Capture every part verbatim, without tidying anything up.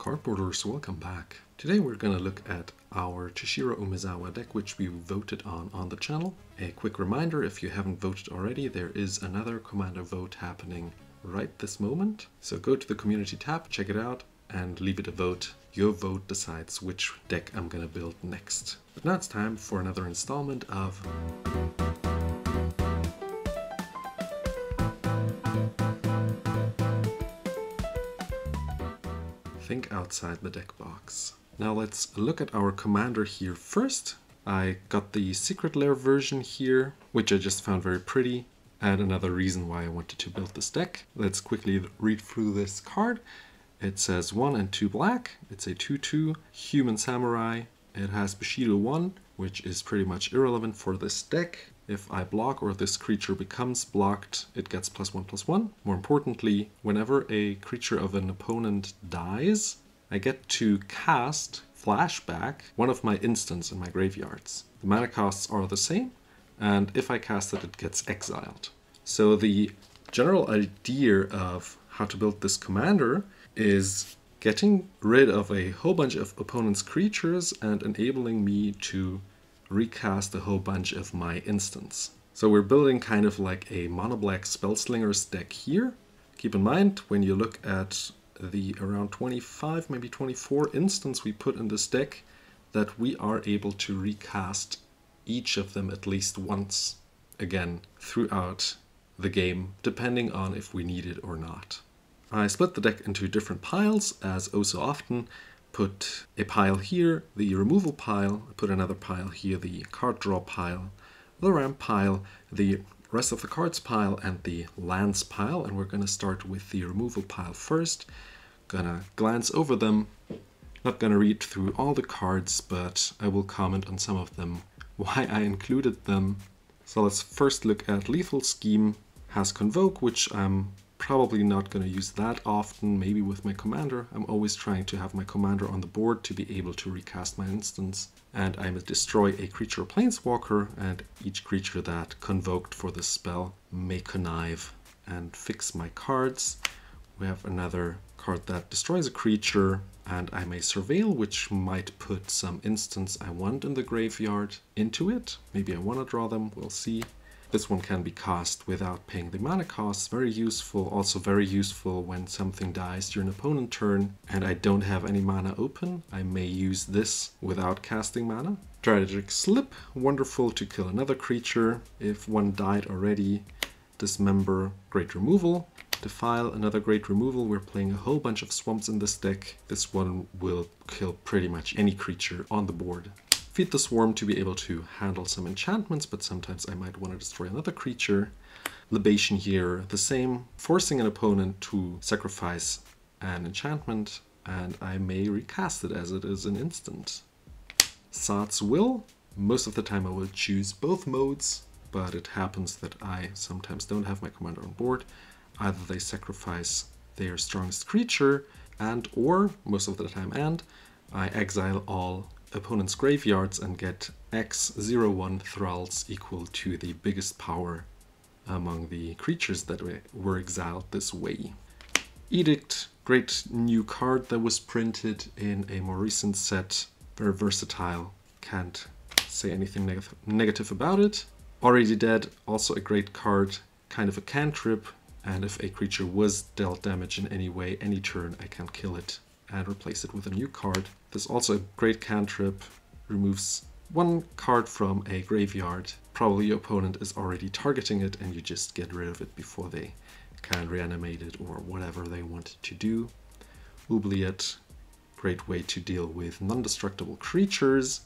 Hello cardboarders, welcome back. Today we're going to look at our Toshiro Umezawa deck, which we voted on on the channel. A quick reminder, if you haven't voted already, there is another Commander vote happening right this moment. So go to the community tab, check it out, and leave it a vote. Your vote decides which deck I'm going to build next. But now it's time for another installment of Think Outside the Deck Box. Now let's look at our commander here first. I got the Secret Lair version here, which I just found very pretty, and another reason why I wanted to build this deck. Let's quickly read through this card. It says one and two black. It's a two two Human Samurai. It has Bushido one, which is pretty much irrelevant for this deck. If I block or this creature becomes blocked, it gets plus one plus one. More importantly, whenever a creature of an opponent dies, I get to cast Flashback, one of my instants in my graveyards. The mana costs are the same, and if I cast it, it gets exiled. So the general idea of how to build this commander is getting rid of a whole bunch of opponent's creatures and enabling me to recast a whole bunch of my instants. So we're building kind of like a mono-black Spellslingers deck here. Keep in mind, when you look at the around twenty-five, maybe twenty-four instants we put in this deck, that we are able to recast each of them at least once again throughout the game, depending on if we need it or not. I split the deck into different piles, as oh so often. Put a pile here, the removal pile, put another pile here, the card draw pile, the ramp pile, the rest of the cards pile, and the lands pile. And we're going to start with the removal pile first. Gonna glance over them, not gonna read through all the cards, but I will comment on some of them, why I included them. So let's first look at Lethal Scheme. Has Convoke, which I'm probably not going to use that often, maybe with my commander. I'm always trying to have my commander on the board to be able to recast my instance. And I destroy a creature or planeswalker, and each creature that convoked for this spell may connive and fix my cards. We have another card that destroys a creature, and I may surveil, which might put some instants I want in the graveyard into it. Maybe I want to draw them, we'll see. This one can be cast without paying the mana costs. Very useful. Also very useful when something dies during an opponent turn and I don't have any mana open. I may use this without casting mana. Tragic Slip. Wonderful to kill another creature if one died already. Dismember. Great removal. Defile. Another great removal. We're playing a whole bunch of swamps in this deck. This one will kill pretty much any creature on the board. Feed the Swarm to be able to handle some enchantments, but sometimes I might want to destroy another creature. Libation here, the same, forcing an opponent to sacrifice an enchantment, and I may recast it as it is an instant. Soth's Will, most of the time I will choose both modes, but it happens that I sometimes don't have my commander on board. Either they sacrifice their strongest creature, and or, most of the time and, I exile all opponent's graveyards and get X zero one thralls equal to the biggest power among the creatures that were exiled this way. Edict, great new card that was printed in a more recent set. Very versatile, can't say anything neg negative about it. Already Dead, also a great card, kind of a cantrip, and if a creature was dealt damage in any way, any turn, I can kill it and replace it with a new card. There's also a great cantrip, removes one card from a graveyard. Probably your opponent is already targeting it and you just get rid of it before they can reanimate it or whatever they want to do. Oubliette, great way to deal with non-destructible creatures.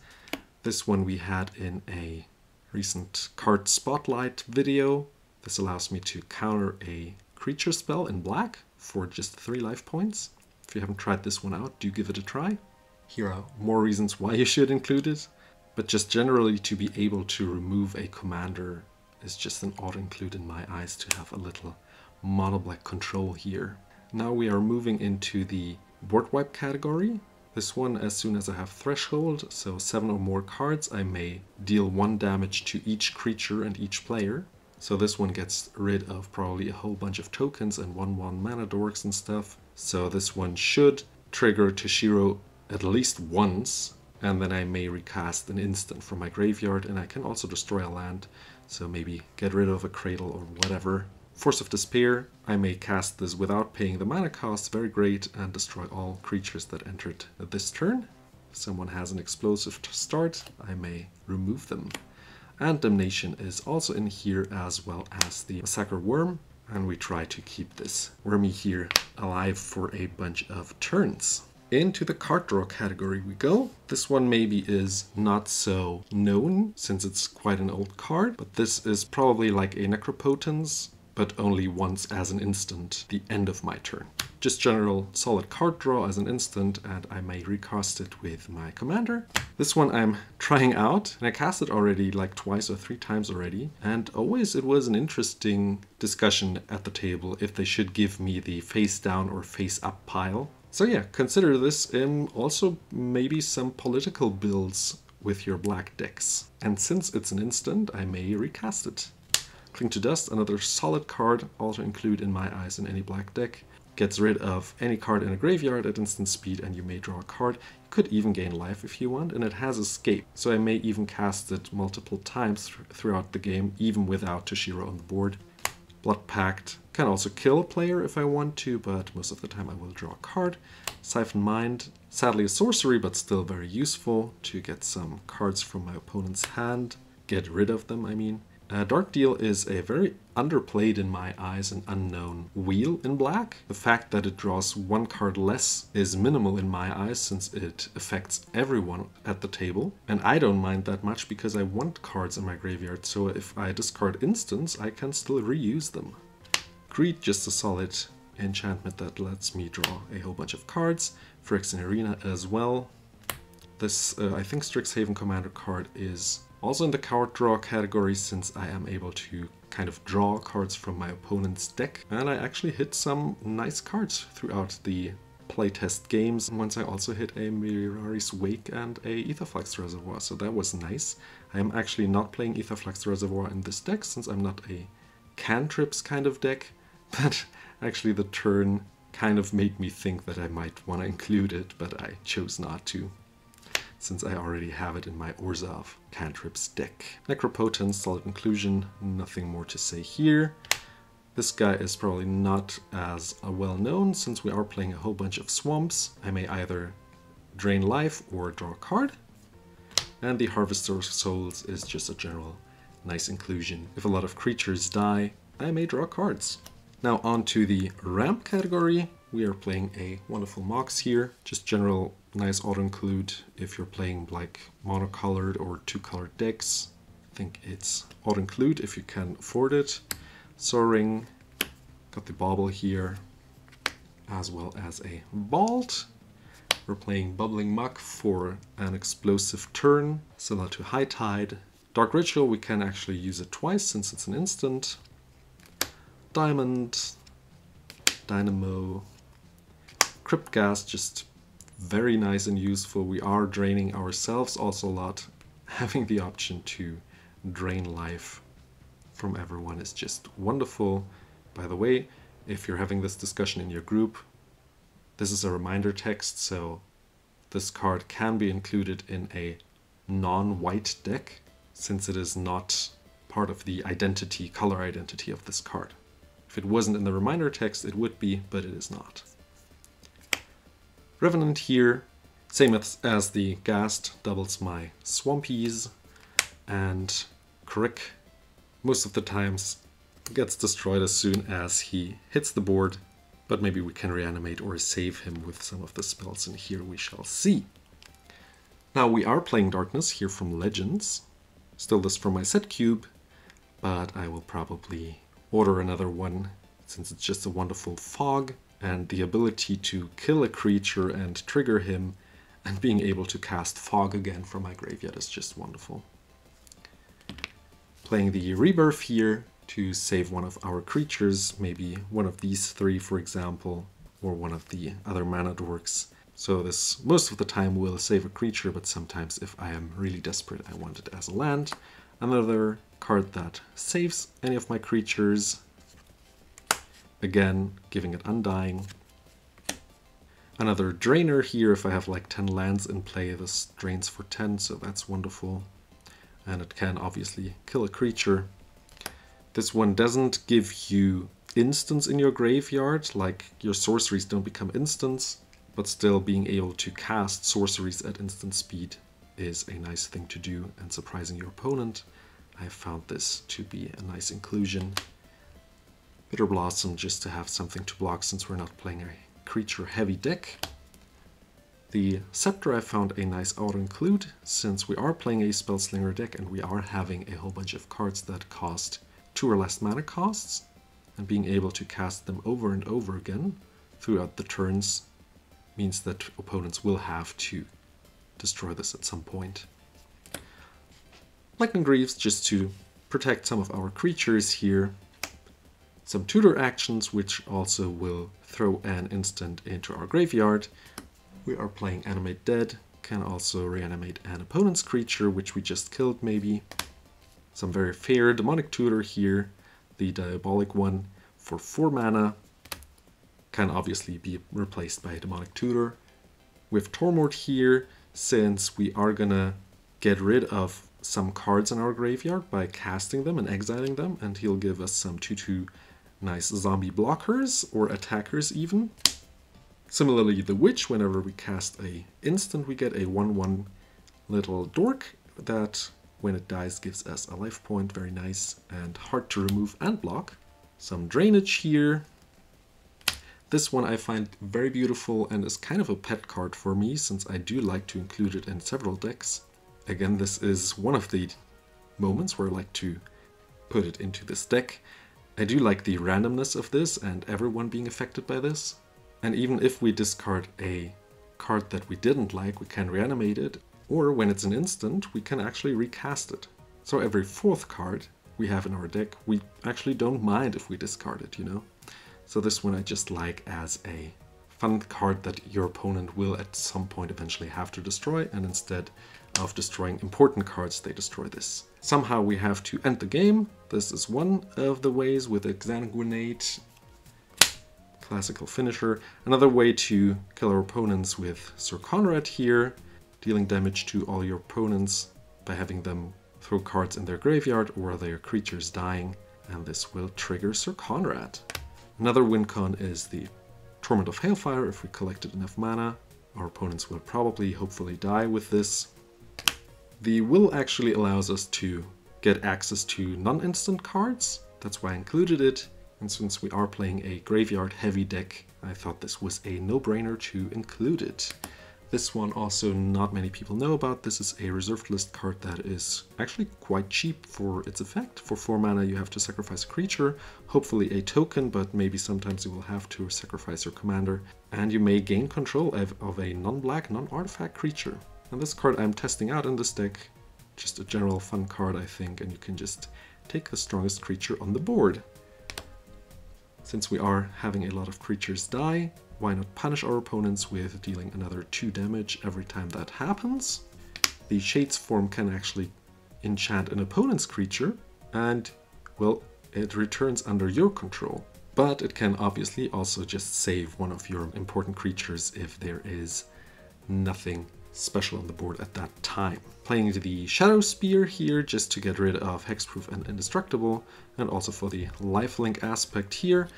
This one we had in a recent card spotlight video. This allows me to counter a creature spell in black for just three life points. If you haven't tried this one out, do give it a try. Here are more reasons why you should include it, but just generally to be able to remove a commander is just an auto-include in my eyes to have a little mono-black control here. Now we are moving into the board wipe category. This one, as soon as I have threshold, so seven or more cards, I may deal one damage to each creature and each player. So this one gets rid of probably a whole bunch of tokens and one one mana dorks and stuff. So this one should trigger Toshiro at least once, and then I may recast an instant from my graveyard, and I can also destroy a land, so maybe get rid of a cradle or whatever. Force of Despair, I may cast this without paying the mana cost, very great, and destroy all creatures that entered this turn. If someone has an explosive to start, I may remove them. And Damnation is also in here, as well as the Massacre Worm, and we try to keep this wormy here alive for a bunch of turns. Into the card draw category we go. This one maybe is not so known since it's quite an old card, but this is probably like a Necropotence, but only once as an instant, the end of my turn. Just general solid card draw as an instant, and I may recast it with my commander. This one I'm trying out, and I cast it already like twice or three times already, and always it was an interesting discussion at the table if they should give me the face down or face up pile. So yeah, consider this in also maybe some political builds with your black decks. And since it's an instant, I may recast it. Cling to Dust, another solid card, also include in my eyes in any black deck. Gets rid of any card in a graveyard at instant speed, and you may draw a card. You could even gain life if you want, and it has escape. So I may even cast it multiple times th throughout the game, even without Toshiro on the board. Blood Pact, can also kill a player if I want to, but most of the time I will draw a card. Siphon Mind, sadly a sorcery, but still very useful to get some cards from my opponent's hand. Get rid of them, I mean. Uh, Dark Deal is a very underplayed, in my eyes, an unknown wheel in black. The fact that it draws one card less is minimal in my eyes, since it affects everyone at the table. And I don't mind that much because I want cards in my graveyard, so if I discard instants, I can still reuse them. Greed, just a solid enchantment that lets me draw a whole bunch of cards. Phyrexian Arena as well. This, uh, I think, Strixhaven Commander card is also in the card draw category, since I am able to kind of draw cards from my opponent's deck. And I actually hit some nice cards throughout the playtest games. Once I also hit a Mirari's Wake and a Aetherflux Reservoir, so that was nice. I am actually not playing Aetherflux Reservoir in this deck, since I'm not a cantrips kind of deck. But actually the turn kind of made me think that I might want to include it, but I chose not to, since I already have it in my Orzhov cantrips deck. Necropotence, solid inclusion, nothing more to say here. This guy is probably not as well known, since we are playing a whole bunch of swamps. I may either drain life or draw a card. And the Harvester of Souls is just a general nice inclusion. If a lot of creatures die, I may draw cards. Now on to the ramp category. We are playing a wonderful Mox here. Just general nice auto-include if you're playing like monocolored or two-colored decks. I think it's auto-include if you can afford it. Solar Ring, got the bobble here, as well as a vault. We're playing Bubbling Muck for an explosive turn, similar to High Tide. Dark Ritual, we can actually use it twice since it's an instant. Diamond, Dynamo, Crypt Gas, just very nice and useful. We are draining ourselves also a lot. Having the option to drain life from everyone is just wonderful. By the way, if you're having this discussion in your group, this is a reminder text, so this card can be included in a non-white deck, since it is not part of the identity, color identity of this card. If it wasn't in the reminder text, it would be, but it is not. Revenant here, same as, as the Ghast, doubles my Swampies, and Crick most of the times gets destroyed as soon as he hits the board, but maybe we can reanimate or save him with some of the spells in here, we shall see. Now we are playing Darkness here from Legends, still this from my set cube, but I will probably order another one since it's just a wonderful fog. And the ability to kill a creature and trigger him, and being able to cast Fog again from my graveyard is just wonderful. Playing the Rebirth here to save one of our creatures, maybe one of these three, for example, or one of the other mana dorks. So this most of the time will save a creature, but sometimes if I am really desperate, I want it as a land. Another card that saves any of my creatures. Again, giving it Undying. another drainer here. If I have like ten lands in play, this drains for ten, so that's wonderful. And it can obviously kill a creature. This one doesn't give you instants in your graveyard, like your sorceries don't become instants, but still being able to cast sorceries at instant speed is a nice thing to do, and surprising your opponent. I found this to be a nice inclusion. Bitter Blossom, just to have something to block since we're not playing a creature-heavy deck. The Scepter I found a nice auto-include, since we are playing a Spellslinger deck and we are having a whole bunch of cards that cost two or less mana costs, and being able to cast them over and over again throughout the turns means that opponents will have to destroy this at some point. Lightning Greaves, just to protect some of our creatures here. Some tutor actions, which also will throw an instant into our graveyard. We are playing Animate Dead, can also reanimate an opponent's creature, which we just killed maybe. Some very fair Demonic Tutor here, the Diabolic one for four mana, can obviously be replaced by a Demonic Tutor. With Tormod here, since we are gonna get rid of some cards in our graveyard by casting them and exiling them, and he'll give us some two two nice zombie blockers or attackers even. Similarly, the Witch, whenever we cast a instant, we get a one one little dork that, when it dies, gives us a life point. Very nice and hard to remove and block. Some drainage here. This one I find very beautiful and is kind of a pet card for me, since I do like to include it in several decks. Again, this is one of the moments where I like to put it into this deck. I do like the randomness of this and everyone being affected by this. And even if we discard a card that we didn't like, we can reanimate it. Or when it's an instant, we can actually recast it. So every fourth card we have in our deck, we actually don't mind if we discard it, you know? So this one I just like as a fun card that your opponent will at some point eventually have to destroy, and instead of destroying important cards, they destroy this. Somehow we have to end the game. This is one of the ways, with Exsanguinate, classical finisher. Another way to kill our opponents with Sir Conrad here, dealing damage to all your opponents by having them throw cards in their graveyard or their creatures dying, and this will trigger Sir Conrad. Another win con is the Torment of Hailfire. If we collected enough mana, our opponents will probably, hopefully, die with this. The Will actually allows us to get access to non-instant cards, that's why I included it, and since we are playing a graveyard-heavy deck, I thought this was a no-brainer to include it. This one also not many people know about. This is a reserved list card that is actually quite cheap for its effect. For four mana you have to sacrifice a creature, hopefully a token, but maybe sometimes you will have to sacrifice your commander, and you may gain control of a non-black, non-artifact creature. And this card I'm testing out in this deck, just a general fun card I think, and you can just take the strongest creature on the board. Since we are having a lot of creatures die, why not punish our opponents with dealing another two damage every time that happens? The Shadesform can actually enchant an opponent's creature, and, well, it returns under your control. But it can obviously also just save one of your important creatures if there is nothing special on the board at that time. Playing the Shadow Spear here just to get rid of Hexproof and Indestructible, and also for the lifelink aspect here.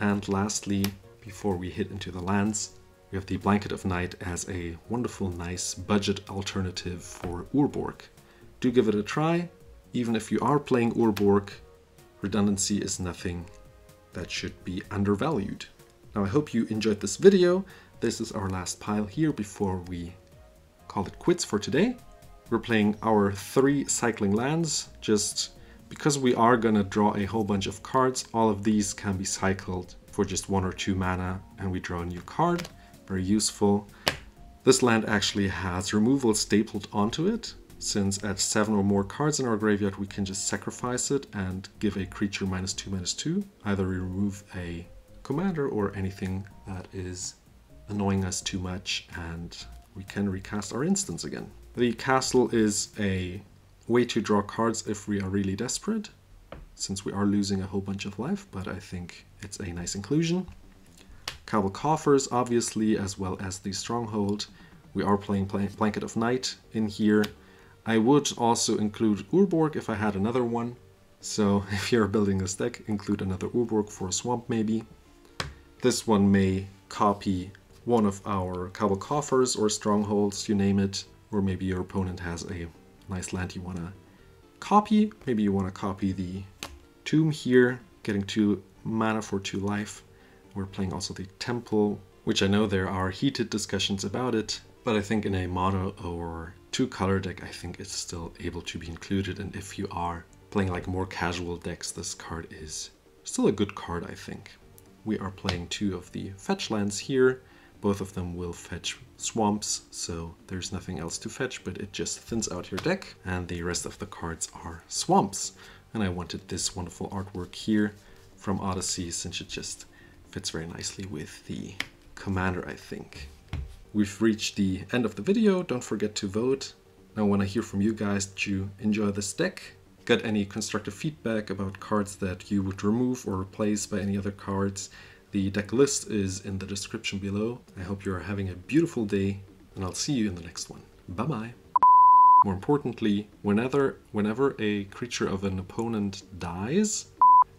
And lastly, before we hit into the lands, we have the Blanket of Night as a wonderful, nice budget alternative for Urborg. Do give it a try. Even if you are playing Urborg, redundancy is nothing that should be undervalued. Now I hope you enjoyed this video. This is our last pile here before we call it quits for today. We're playing our three cycling lands, just because we are gonna draw a whole bunch of cards. All of these can be cycled for just one or two mana, and we draw a new card. Very useful. This land actually has removal stapled onto it, since at seven or more cards in our graveyard, we can just sacrifice it and give a creature minus two, minus two. Either we remove a commander or anything that is annoying us too much, and we can recast our instance again. The castle is a way to draw cards if we are really desperate, since we are losing a whole bunch of life, but I think it's a nice inclusion. Cabal Coffers, obviously, as well as the Stronghold. We are playing Blanket of Night in here. I would also include Urborg if I had another one. So if you're building this deck, include another Urborg for a swamp maybe. This one may copy one of our Cabal Coffers or Strongholds, you name it. Or maybe your opponent has a nice land you want to copy. Maybe you want to copy the Tomb here, getting two mana for two life. We're playing also the Temple, which I know there are heated discussions about it, but I think in a mono or two-color deck, I think it's still able to be included. And if you are playing like more casual decks, this card is still a good card, I think. We are playing two of the fetch lands here. Both of them will fetch swamps, so there's nothing else to fetch, but it just thins out your deck. And the rest of the cards are swamps. And I wanted this wonderful artwork here from Odyssey, since it just fits very nicely with the commander, I think. We've reached the end of the video. Don't forget to vote. I want to hear from you guys. Did you enjoy this deck? Got any constructive feedback about cards that you would remove or replace by any other cards? The deck list is in the description below. I hope you're having a beautiful day, and I'll see you in the next one. Bye-bye. More importantly, whenever, whenever a creature of an opponent dies,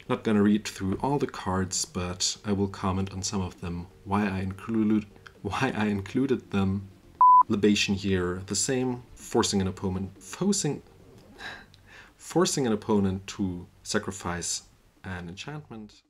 not gonna read through all the cards, but I will comment on some of them, why I include, why I included them. Libation here, the same, forcing an opponent, forcing, forcing an opponent to sacrifice an enchantment.